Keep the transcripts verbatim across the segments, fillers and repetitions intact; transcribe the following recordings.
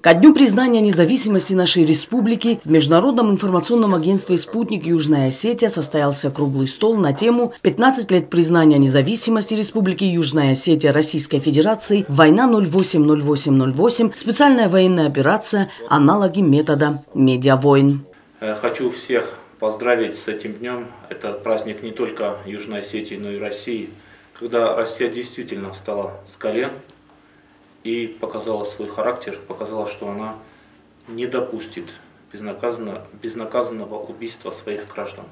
Ко дню признания независимости нашей республики в Международном информационном агентстве «Спутник. Южная Осетия» состоялся круглый стол на тему «пятнадцать лет признания независимости Республики Южная Осетия Российской Федерации. Война ноль восемь ноль восемь ноль восемь. Специальная военная операция. Аналоги метода медиавойн». Хочу всех поздравить с этим днем. Это праздник не только Южной Осетии, но и России, когда Россия действительно встала с колен и показала свой характер, показала, что она не допустит безнаказанно, безнаказанного убийства своих граждан.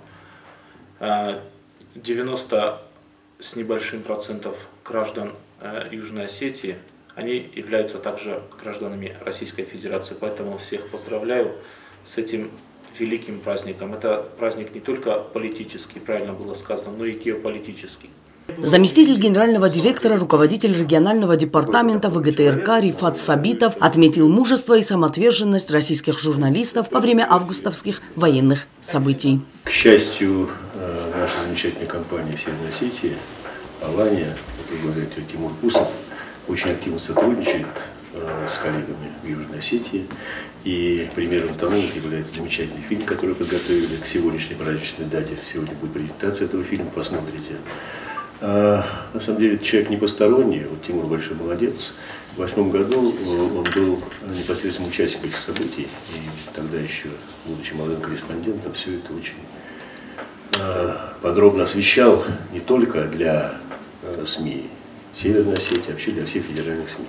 девяносто с небольшим процентов граждан Южной Осетии, они являются также гражданами Российской Федерации. Поэтому всех поздравляю с этим великим праздником. Это праздник не только политический, правильно было сказано, но и геополитический. Заместитель генерального директора, руководитель регионального департамента ВГТРК Рифат Сабитов отметил мужество и самоотверженность российских журналистов во время августовских военных событий. К счастью, наша замечательная компания в Северной Осетии, Алания, это говорит Тимур Кусов, очень активно сотрудничает с коллегами в Южной Осетии. И примером тому является замечательный фильм, который подготовили к сегодняшней праздничной дате. Сегодня будет презентация этого фильма, посмотрите. На самом деле, человек не посторонний, вот Тимур большой молодец. В восьмом году он был непосредственным участником этих событий, и тогда еще, будучи молодым корреспондентом, все это очень подробно освещал не только для СМИ Северной Осетии, а вообще для всех федеральных СМИ.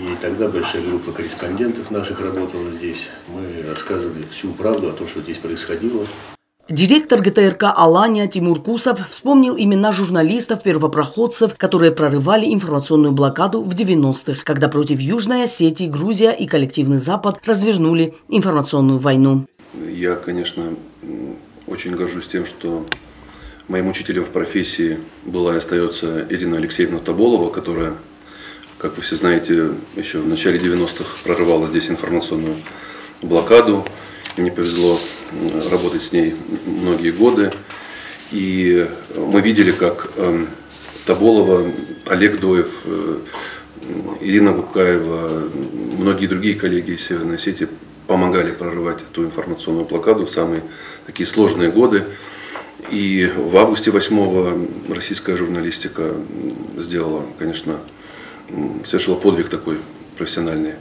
И тогда большая группа корреспондентов наших работала здесь. Мы рассказывали всю правду о том, что здесь происходило. Директор ГТРК «Алания» Тимур Кусов вспомнил имена журналистов-первопроходцев, которые прорывали информационную блокаду в девяностых, когда против Южной Осетии, Грузия и коллективный Запад развернули информационную войну. Я, конечно, очень горжусь тем, что моим учителем в профессии была и остается Ирина Алексеевна Тоболова, которая, как вы все знаете, еще в начале девяностых прорывала здесь информационную блокаду. Мне повезло работать с ней многие годы. И мы видели, как Тоболова, Олег Доев, Ирина Гукаева, многие другие коллеги из Северной Осетии помогали прорывать эту информационную блокаду в самые такие сложные годы. И в августе восьмого российская журналистика сделала, конечно, совершила подвиг такой профессиональный.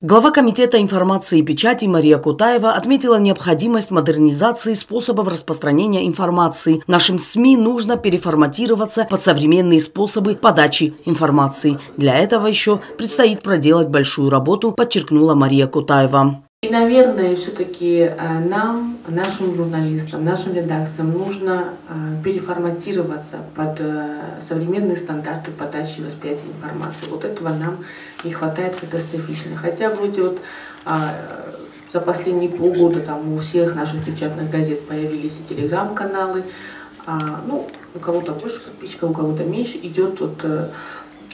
Глава комитета информации и печати Мария Кутаева отметила необходимость модернизации способов распространения информации. Нашим СМИ нужно переформатироваться под современные способы подачи информации. Для этого еще предстоит проделать большую работу, подчеркнула Мария Кутаева. И, наверное, все-таки нам, нашим журналистам, нашим редакциям нужно переформатироваться под современные стандарты подачи и восприятия информации. Вот этого нам не хватает катастрофично. Хотя вроде вот за последние полгода там у всех наших печатных газет появились и телеграм-каналы. Ну, у кого-то больше подписчиков, у кого-то меньше. Идет вот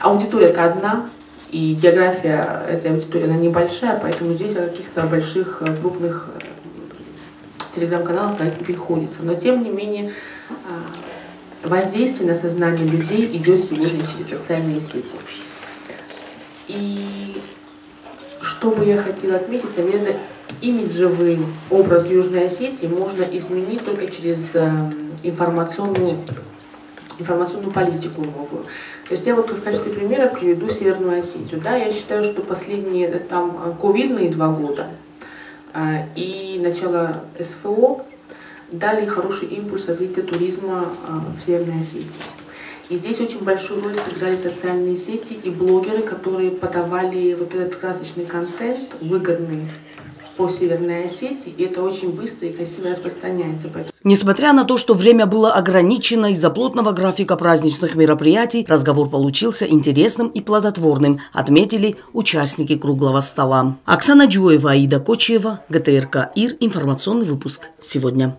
аудитория-то одна. И география этой аудитории, она небольшая, поэтому здесь о каких-то больших, крупных телеграм-каналах не приходится. Но, тем не менее, воздействие на сознание людей идет сегодня через социальные сети. И что бы я хотела отметить, наверное, имиджевый образ Южной Осетии можно изменить только через информационную информационную политику новую. То есть я вот в качестве примера приведу Северную Осетию. Да, я считаю, что последние там ковидные два года и начало СФО дали хороший импульс развития туризма в Северной Осетии. И здесь очень большую роль сыграли социальные сети и блогеры, которые подавали вот этот красочный контент, выгодный по Северной Осетии, и это очень быстро и красиво распространяется. Несмотря на то, что время было ограничено из-за плотного графика праздничных мероприятий, разговор получился интересным и плодотворным, отметили участники круглого стола. Оксана Джоева, Аида Кочеева, ГТРК «Ир», информационный выпуск «Сегодня».